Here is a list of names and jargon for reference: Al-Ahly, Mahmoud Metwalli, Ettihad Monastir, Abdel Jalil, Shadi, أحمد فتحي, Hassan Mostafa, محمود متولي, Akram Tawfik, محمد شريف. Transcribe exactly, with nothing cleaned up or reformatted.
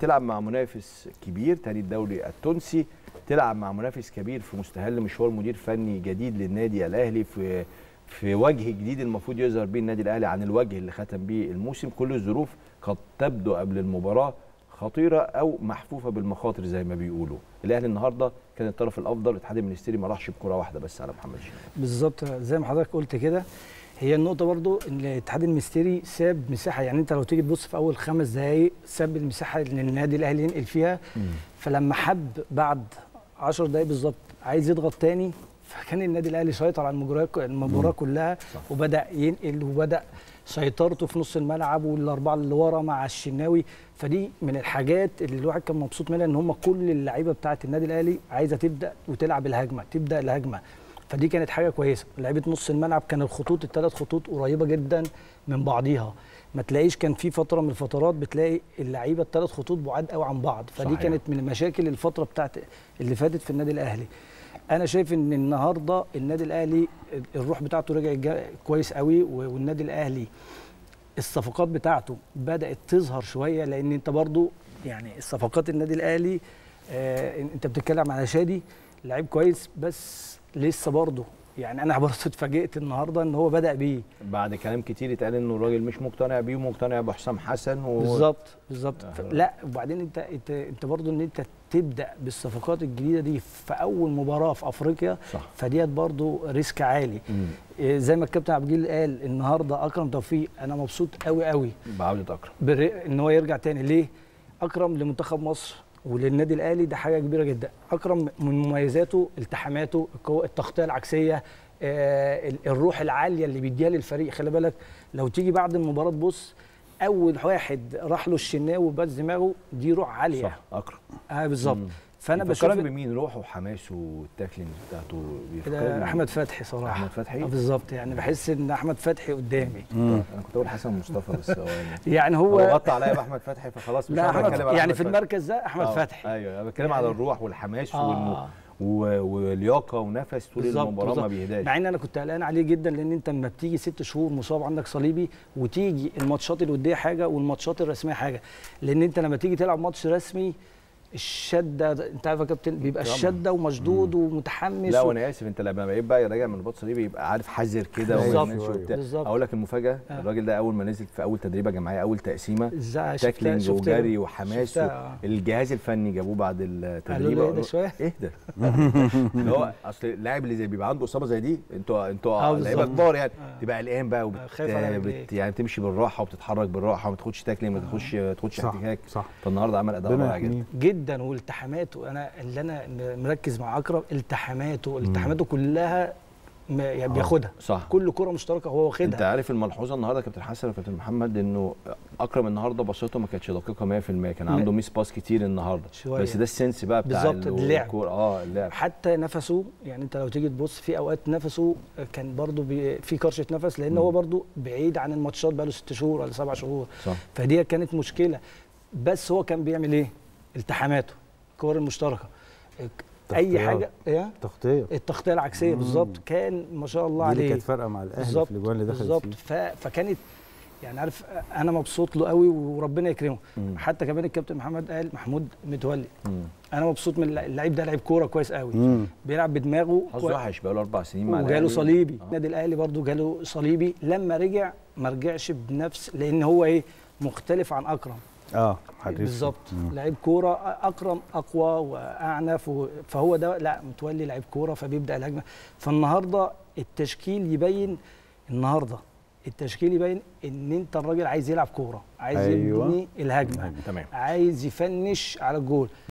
تلعب مع منافس كبير تاني الدوري التونسي، تلعب مع منافس كبير في مستهل مشوار مدير فني جديد للنادي الاهلي في في وجه جديد المفروض يظهر بيه النادي الاهلي عن الوجه اللي ختم بيه الموسم. كل الظروف قد تبدو قبل المباراه خطيره او محفوفه بالمخاطر زي ما بيقولوا. الاهلي النهارده كان الطرف الافضل، اتحاد المنستيري ما راحش بكره واحده بس على محمد شريف. بالظبط زي ما حضرتك قلت كده، هي النقطة برضو ان اتحاد المنستيري ساب مساحة، يعني انت لو تيجي تبص في اول خمس دقايق ساب المساحة اللي النادي الاهلي ينقل فيها، مم. فلما حب بعد عشر دقايق بالظبط عايز يضغط تاني، فكان النادي الاهلي سيطر على المباراة المباراة كلها، صح. وبدأ ينقل وبدأ سيطرته في نص الملعب والاربعه اللي ورا مع الشناوي، فدي من الحاجات اللي الواحد كان مبسوط منها، ان هم كل اللعيبة بتاعة النادي الاهلي عايزة تبدأ وتلعب الهجمة، تبدأ الهجمة، فدي كانت حاجه كويسه. لعيبه نص الملعب كان الخطوط الثلاث خطوط قريبه جدا من بعضيها، ما تلاقيش كان في فتره من الفترات بتلاقي اللعيبه الثلاث خطوط بعاد قوي عن بعض، فدي صحيح. كانت من المشاكل الفتره بتاعت اللي فاتت في النادي الاهلي. انا شايف ان النهارده النادي الاهلي الروح بتاعته رجعت كويس قوي، والنادي الاهلي الصفقات بتاعته بدات تظهر شويه، لان انت برضو يعني الصفقات النادي الاهلي آه انت بتتكلم على شادي لعيب كويس، بس لسه برضه يعني انا برضه اتفاجئت النهارده ان هو بدا بيه بعد كلام كتير اتقال انه الراجل مش مقتنع بيه ومقتنع بحسام حسن و... بالظبط بالظبط آه. لا وبعدين انت انت, انت برضه ان انت تبدا بالصفقات الجديده دي في اول مباراه في افريقيا، صح. فديت برضه ريسك عالي. مم. زي ما الكابتن عبد الجليل قال النهارده اكرم توفيق، انا مبسوط قوي قوي بعوده اكرم بالر... ان هو يرجع تاني. ليه؟ اكرم لمنتخب مصر وللنادي الاهلي ده حاجه كبيره جدا. اكرم من مميزاته التحاماته، التغطيه العكسيه، آه الروح العاليه اللي بيديها للفريق. خلي بالك لو تيجي بعد المباراه تبص، اول واحد راح له الشناوي وباز دماغه، دي روح عاليه، صح. اكرم اه بالظبط. فانا بشوف بمين روحه وحماسه والتاكلينج بتاعته بيفكرني احمد فتحي صراحه. احمد فتحي آه بالظبط، يعني بحس ان احمد فتحي قدامي. انا كنت اقول حسن مصطفى بس يعني هو غطى عليا باحمد فتحي فخلاص مش هعرف اتكلم على يعني في المركز ده احمد فتحي. ايوه انا بتكلم يعني على الروح والحماس آه. والم... ولياقه ونفس طول المباراه ما بيهداش، مع ان انا كنت قلقان عليه جدا، لان انت لما بتيجي ست شهور مصاب عندك صليبي وتيجي الماتشات الوديه حاجه والماتشات الرسميه حاجه، لان انت لما تيجي تلعب ماتش رسمي الشده انت عارف يا كابتن بيبقى الشده ومشدود مم. ومتحمس لا و... وانا اسف انت لما بيبقى راجع من البطس دي بيبقى عارف حذر كده بالظبط. اقول لك المفاجاه آه. الراجل ده اول ما نزل في اول تدريبه جماعيه اول تقسيمه تاكلينج وجري وحماس و... الجهاز الفني جابوه بعد التدريب قالوا له اهدى شويه اهدى اللي هو اصل اللاعب اللي زي بيبقى عنده اصابه زي دي انتوا انتوا لعيبه كبار يعني آه. تبقى قلقان بقى وبت يعني بتمشي بالراحه وبتتحرك بالراحه وما تاخدش تاكلينج ما تاخدش ما تاخدش احتكاك. فالنهارده عمل اداء رائع جدا جدا، والتحاماته انا اللي انا مركز مع اكرم التحاماته التحاماته كلها يعني بياخدها صح. كل كره مشتركه هو واخدها. انت عارف الملحوظه النهارده كابتن حسن وكابتن محمد انه اكرم النهارده بصيته ما كانتش دقيقه مية في المية، كان عنده ميس باس كتير النهارده شوية. بس ده السنس بقى بتاع اللعب اه اللعب حتى نفسه، يعني انت لو تيجي تبص في اوقات نفسه كان برده في كرشه نفس، لان م. هو برده بعيد عن الماتشات بقى له ست شهور ولا سبع شهور، صح. فدي كانت مشكله، بس هو كان بيعمل ايه؟ التحاماته، الكور المشتركه، اي حاجه ايه التغطيه التغطيه العكسيه بالظبط، كان ما شاء الله عليه. دي كانت فارقه مع الاهلي في الاجوان اللي دخلت فيه بالظبط. فكانت يعني عارف انا مبسوط له قوي وربنا يكرمه. مم. حتى كمان الكابتن محمد قال محمود متولي، مم. انا مبسوط من اللعيب ده، لعيب كوره كويس قوي، مم. بيلعب بدماغه حظه وحش بقى له اربع سنين مع الاهلي وجاله صليبي. النادي آه. الاهلي برده جاله صليبي، لما رجع ما رجعش بنفس، لان هو ايه مختلف عن اكرم اه بالظبط. لعيب كوره اكرم اقوى واعنف و... فهو ده لا متولي لعيب كوره فبيبدا الهجمه. فالنهارده التشكيل يبين النهارده التشكيل يبين ان انت الراجل عايز يلعب كوره، عايز أيوة. يبني الهجمه، تمام. عايز يفنش على الجول.